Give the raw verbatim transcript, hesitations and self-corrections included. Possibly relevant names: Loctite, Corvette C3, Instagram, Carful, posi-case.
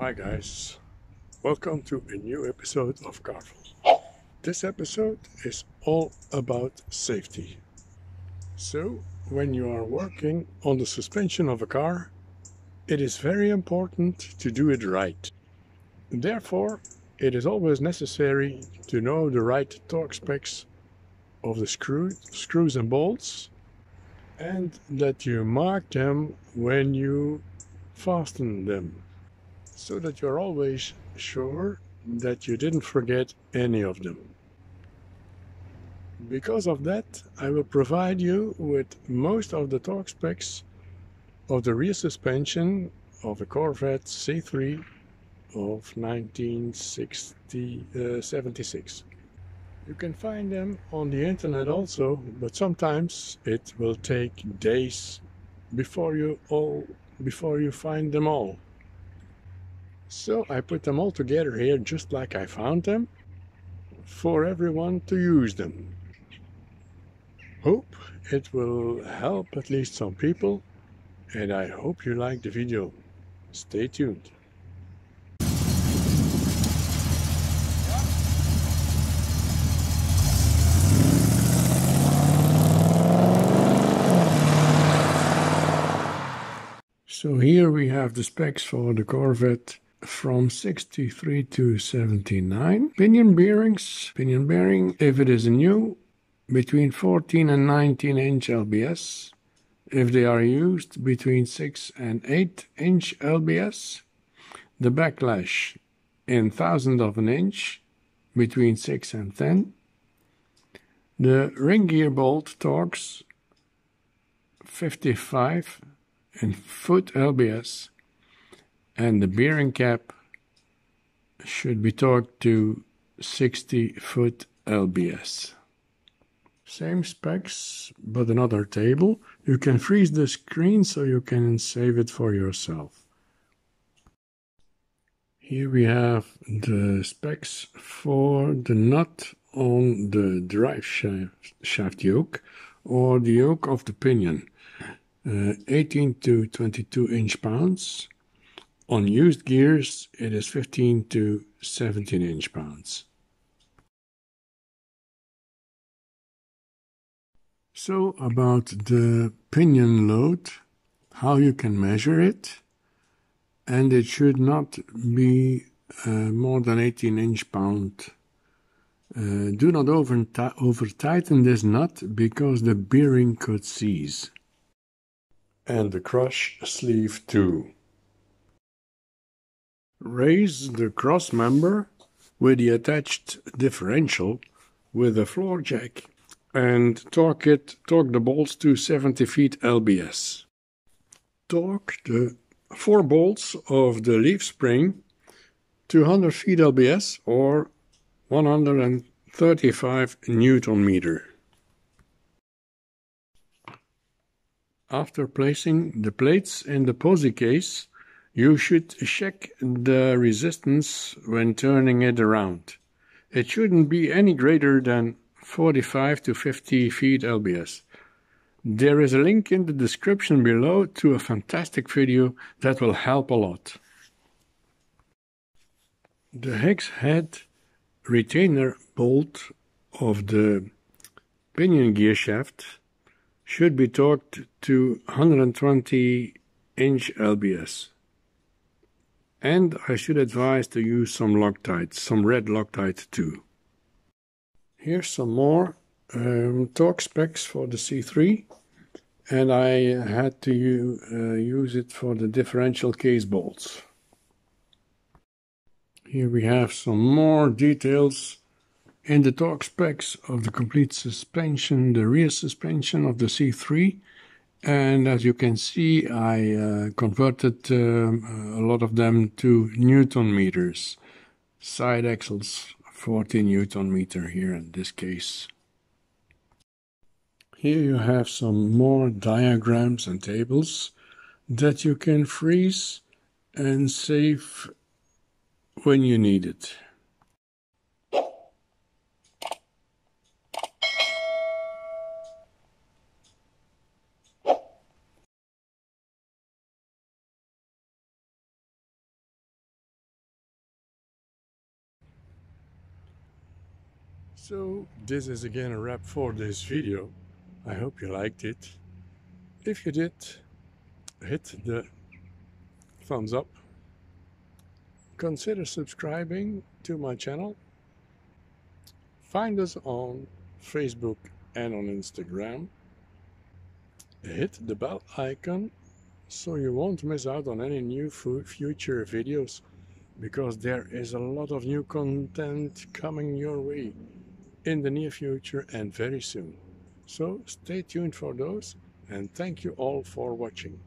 Hi guys, welcome to a new episode of Carful. This episode is all about safety. So, when you are working on the suspension of a car, it is very important to do it right. Therefore, it is always necessary to know the right torque specs of the screw, screws and bolts, and that you mark them when you fasten them, so that you're always sure that you didn't forget any of them. Because of that, I will provide you with most of the torque specs of the rear suspension of a Corvette C three of nineteen seventy-six. You can find them on the internet also, but sometimes it will take days before you all before you find them all. So I put them all together here, just like I found them, for everyone to use them. Hope it will help at least some people, and I hope you like the video. Stay tuned. So here we have the specs for the Corvette from sixty-three to seventy-nine. Pinion bearings, pinion bearing, if it is new, between fourteen and nineteen inch L B S. If they are used, between six and eight inch L B S. The backlash in thousandth of an inch, between six and ten. The ring gear bolt torques, fifty-five and foot L B S, and the bearing cap should be torqued to sixty foot L B S. Same specs, but another table. You can freeze the screen so you can save it for yourself. Here we have the specs for the nut on the drive shaft, shaft yoke, or the yoke of the pinion. Uh, eighteen to twenty-two inch pounds. On used gears it is fifteen to seventeen inch pounds. So about the pinion load, how you can measure it, and it should not be uh, more than eighteen inch pound. Uh, do not over, over tighten this nut because the bearing could seize. And the crush sleeve too. Raise the cross member with the attached differential with a floor jack and torque it, torque the bolts to seventy feet L B S. Torque the four bolts of the leaf spring to one hundred feet L B S or one hundred thirty-five Newton meter. After placing the plates in the posi case, you should check the resistance when turning it around. It shouldn't be any greater than forty-five to fifty feet L B S. There is a link in the description below to a fantastic video that will help a lot. The hex head retainer bolt of the pinion gear shaft should be torqued to one hundred twenty inch L B S. And I should advise to use some Loctite, some red Loctite too. Here's some more um, torque specs for the C three, and I had to uh, use it for the differential case bolts. Here we have some more details in the torque specs of the complete suspension, the rear suspension of the C three, and as you can see, I uh, converted um, a lot of them to Newton meters. Side axles, forty Newton meter here in this case. Here you have some more diagrams and tables that you can freeze and save when you need it. So this is again a wrap for this video. I hope you liked it. If you did, hit the thumbs up. Consider subscribing to my channel. Find us on Facebook and on Instagram. Hit the bell icon so you won't miss out on any new future videos, because there is a lot of new content coming your way in the near future and very soon. So stay tuned for those, and thank you all for watching.